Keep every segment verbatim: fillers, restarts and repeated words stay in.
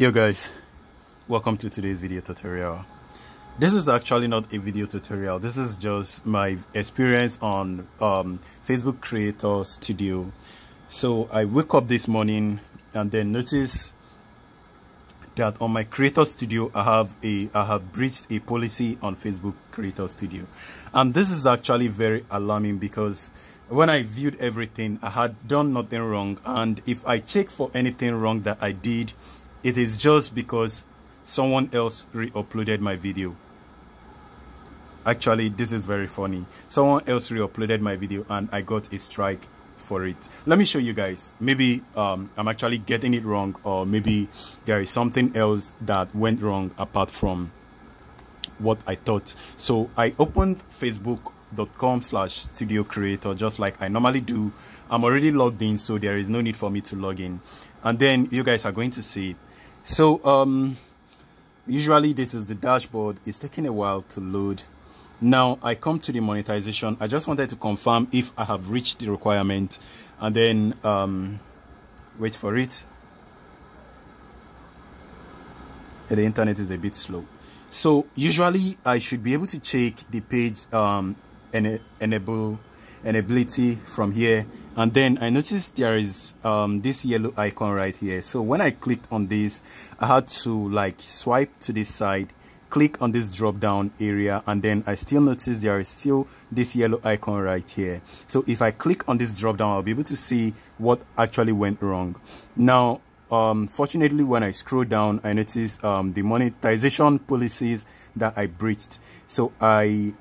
Yo guys, welcome to today's video tutorial. This is actually not a video tutorial. This is just my experience on um, Facebook Creator Studio. So I woke up this morning and then noticed that on my Creator Studio I have a I have breached a policy on Facebook Creator Studio, and this is actually very alarming because when I viewed everything, I had done nothing wrong, and if I check for anything wrong that I did, it is just because someone else re-uploaded my video. Actually, this is very funny. Someone else re-uploaded my video and I got a strike for it. Let me show you guys. Maybe um, I'm actually getting it wrong, or maybe there is something else that went wrong apart from what I thought. So I opened facebook dot com slash studio creator just like I normally do. I'm already logged in, so there is no need for me to log in, and then you guys are going to see. So um usually this is the dashboard. It's taking a while to load. Now I come to the monetization. I just wanted to confirm if I have reached the requirement, and then um wait for it. The internet is a bit slow, so usually I should be able to check the page um Ena enable enability from here, and then I noticed there is um this yellow icon right here. So when I clicked on this, I had to like swipe to this side, click on this drop down area, and then I still notice there is still this yellow icon right here. So if I click on this drop down, I'll be able to see what actually went wrong. Now um fortunately, when I scroll down, I notice um the monetization policies that I breached. So I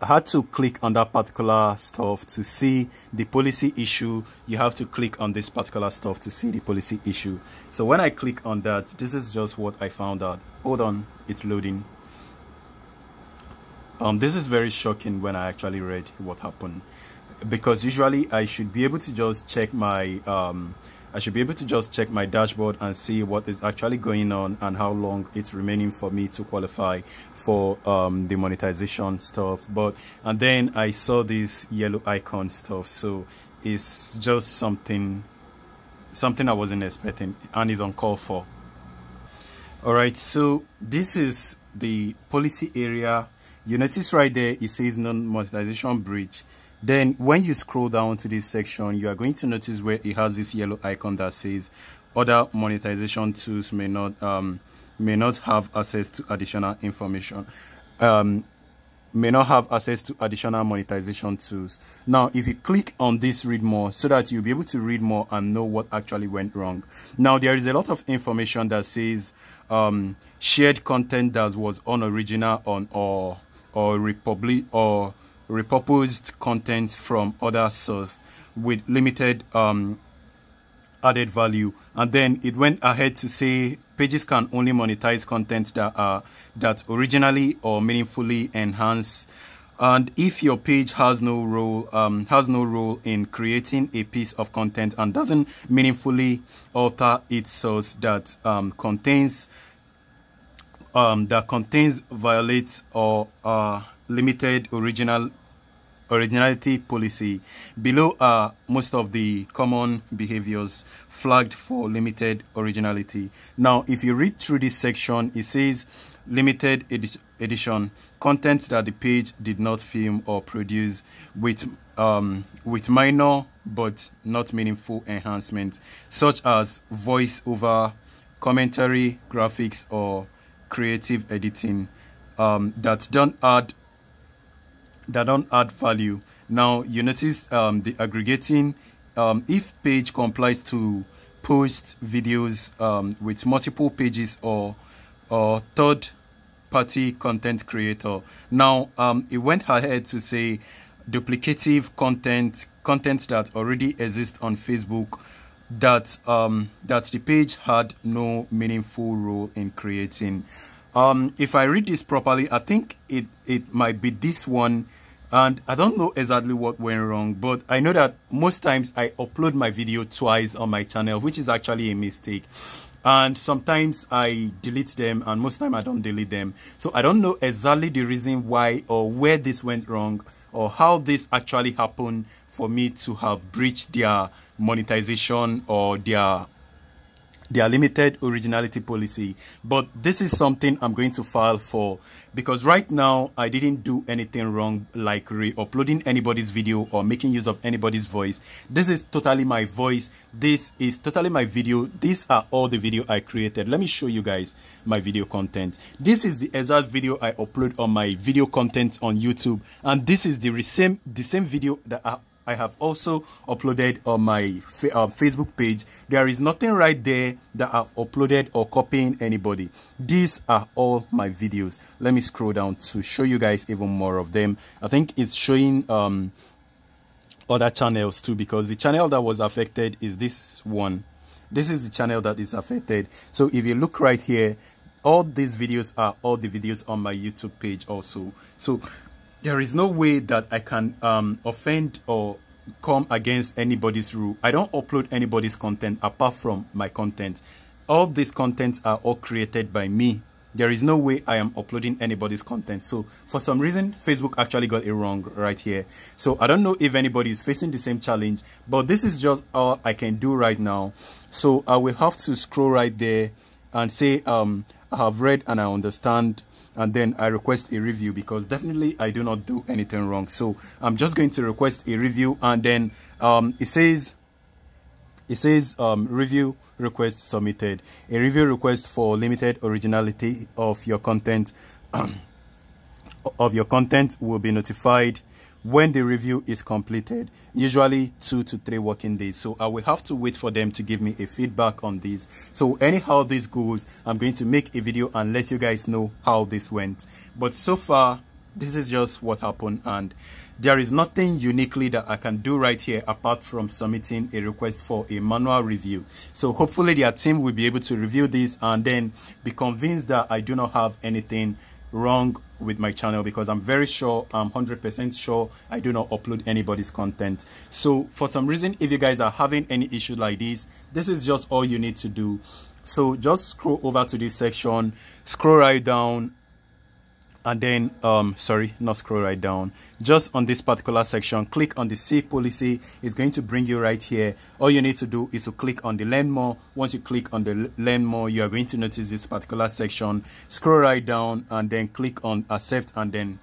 I had to click on that particular stuff to see the policy issue. You have to click on this particular stuff to see the policy issue. So when I click on that, this is just what I found out. Hold on, it's loading. Um, this is very shocking when I actually read what happened, because usually I should be able to just check my um, I should be able to just check my dashboard and see what is actually going on and how long it's remaining for me to qualify for um, the monetization stuff. But and then I saw this yellow icon stuff, so it's just something something I wasn't expecting and is uncalled for. All right, so this is the policy area. You notice right there it says non-monetization breach. Then when you scroll down to this section, you are going to notice where it has this yellow icon that says other monetization tools may not um may not have access to additional information, um may not have access to additional monetization tools. Now if you click on this read more, so that you'll be able to read more and know what actually went wrong. Now there is a lot of information that says um shared content that was unoriginal on or or republic or repurposed content from other sources with limited um added value. And then it went ahead to say pages can only monetize content that are that originally or meaningfully enhance, and if your page has no role um has no role in creating a piece of content and doesn't meaningfully alter its source that um contains um that contains violates or uh limited original originality policy. Below are most of the common behaviors flagged for limited originality. Now if you read through this section, it says limited edi edition content that the page did not film or produce with um with minor but not meaningful enhancements, such as voice over, commentary, graphics, or creative editing um that don't add that don't add value. Now you notice um the aggregating. Um if page complies to post videos um with multiple pages or or third party content creator. Now um it went ahead to say duplicative content content that already exists on Facebook that um that the page had no meaningful role in creating. Um if I read this properly, I think it it might be this one, and I don't know exactly what went wrong, but I know that most times I upload my video twice on my channel, which is actually a mistake, and sometimes I delete them and most time I don't delete them. So I don't know exactly the reason why or where this went wrong or how this actually happened for me to have breached their monetization or their their limited originality policy. But this is something I'm going to file for, because right now I didn't do anything wrong, like re-uploading anybody's video or making use of anybody's voice. This is totally my voice. This is totally my video. These are all the video I created. Let me show you guys my video content. This is the exact video I upload on my video content on YouTube, and this is the same the same video that I I have also uploaded on my uh, Facebook page. There is nothing right there that I've uploaded or copying anybody. These are all my videos. Let me scroll down to show you guys even more of them. I think it's showing um, other channels too, because the channel that was affected is this one. This is the channel that is affected. So if you look right here, all these videos are all the videos on my YouTube page also. So there is no way that I can um, offend or come against anybody's rule. I don't upload anybody's content apart from my content. All these contents are all created by me. There is no way I am uploading anybody's content. So for some reason, Facebook actually got it wrong right here. So I don't know if anybody is facing the same challenge, but this is just all I can do right now. So I will have to scroll right there and say, um, I have read and I understand. And then I request a review, because definitely I do not do anything wrong. So I'm just going to request a review, and then um, it says, it says um, review request submitted. A review request for limited originality of your content of your content will be notified when the review is completed, usually two to three working days. So I will have to wait for them to give me a feedback on this. So anyhow this goes, I'm going to make a video and let you guys know how this went. But so far, this is just what happened, and there is nothing uniquely that I can do right here apart from submitting a request for a manual review. So hopefully their team will be able to review this and then be convinced that I do not have anything wrong with my channel, because I'm very sure, I'm one hundred percent sure I do not upload anybody's content. So for some reason, if you guys are having any issue like this, this is just all you need to do. So just scroll over to this section, scroll right down, and then um sorry not scroll right down just on this particular section, click on the see policy. It's going to bring you right here. All you need to do is to click on the learn more. Once you click on the learn more, you are going to notice this particular section. Scroll right down and then click on accept and then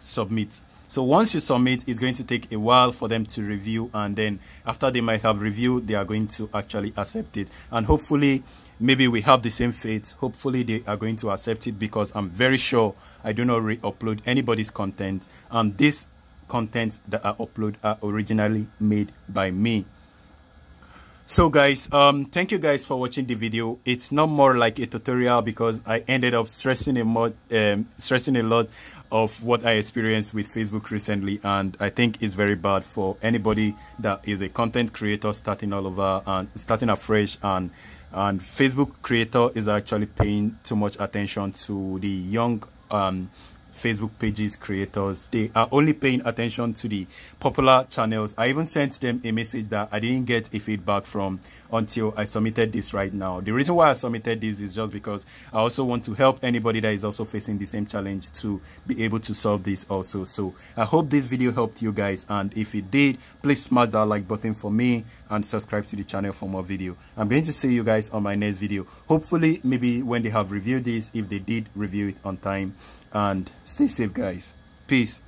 submit. So once you submit, it's going to take a while for them to review, and then after they might have reviewed, they are going to actually accept it. And hopefully, maybe we have the same fate. Hopefully they are going to accept it, because I'm very sure I do not re-upload anybody's content. And these contents that I upload are originally made by me. So guys, um, thank you guys for watching the video. It's not more like a tutorial, because I ended up stressing a, mod, um, stressing a lot of what I experienced with Facebook recently, and I think it's very bad for anybody that is a content creator starting all over and starting afresh. And and Facebook creator is actually paying too much attention to the young um, Facebook pages creators. They are only paying attention to the popular channels. I even sent them a message that I didn't get a feedback from until I submitted this right now. The reason why I submitted this is just because I also want to help anybody that is also facing the same challenge to be able to solve this also. So I hope this video helped you guys, and if it did, please smash that like button for me and subscribe to the channel for more video. I'm going to see you guys on my next video. Hopefully, maybe when they have reviewed this, if they did review it on time. And stay safe, guys. Peace.